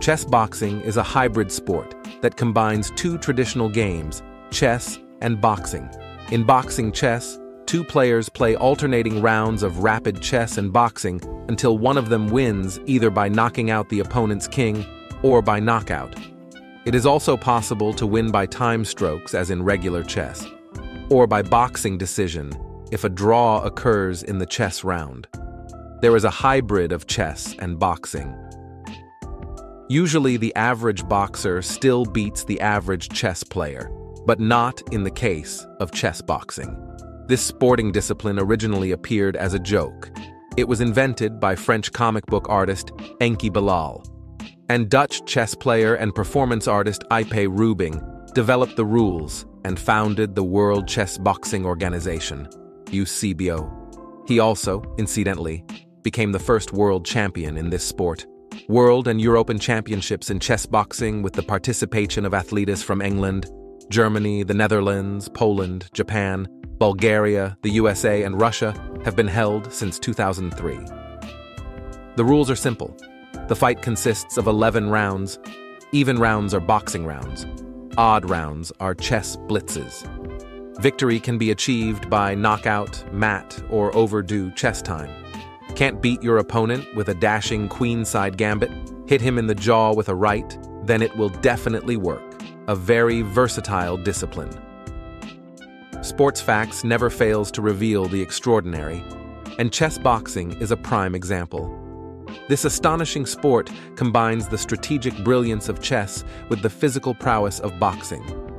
Chess boxing is a hybrid sport that combines two traditional games, chess and boxing. In boxing chess, two players play alternating rounds of rapid chess and boxing until one of them wins either by knocking out the opponent's king or by knockout. It is also possible to win by time strokes, as in regular chess, or by boxing decision if a draw occurs in the chess round. There is a hybrid of chess and boxing. Usually the average boxer still beats the average chess player, but not in the case of chess boxing. This sporting discipline originally appeared as a joke. It was invented by French comic book artist Enki Bilal, and Dutch chess player and performance artist Ipe Rubing developed the rules and founded the World Chess Boxing Organization, UCBO. He also, incidentally, became the first world champion in this sport. World and European championships in chess boxing with the participation of athletes from England, Germany, the Netherlands, Poland, Japan, Bulgaria, the USA, and Russia have been held since 2003. The rules are simple. The fight consists of 11 rounds. Even rounds are boxing rounds. Odd rounds are chess blitzes. Victory can be achieved by knockout, mat, or overdue chess time. Can't beat your opponent with a dashing queenside gambit, hit him in the jaw with a right, then it will definitely work. A very versatile discipline. Sports facts never fails to reveal the extraordinary, and chess boxing is a prime example. This astonishing sport combines the strategic brilliance of chess with the physical prowess of boxing.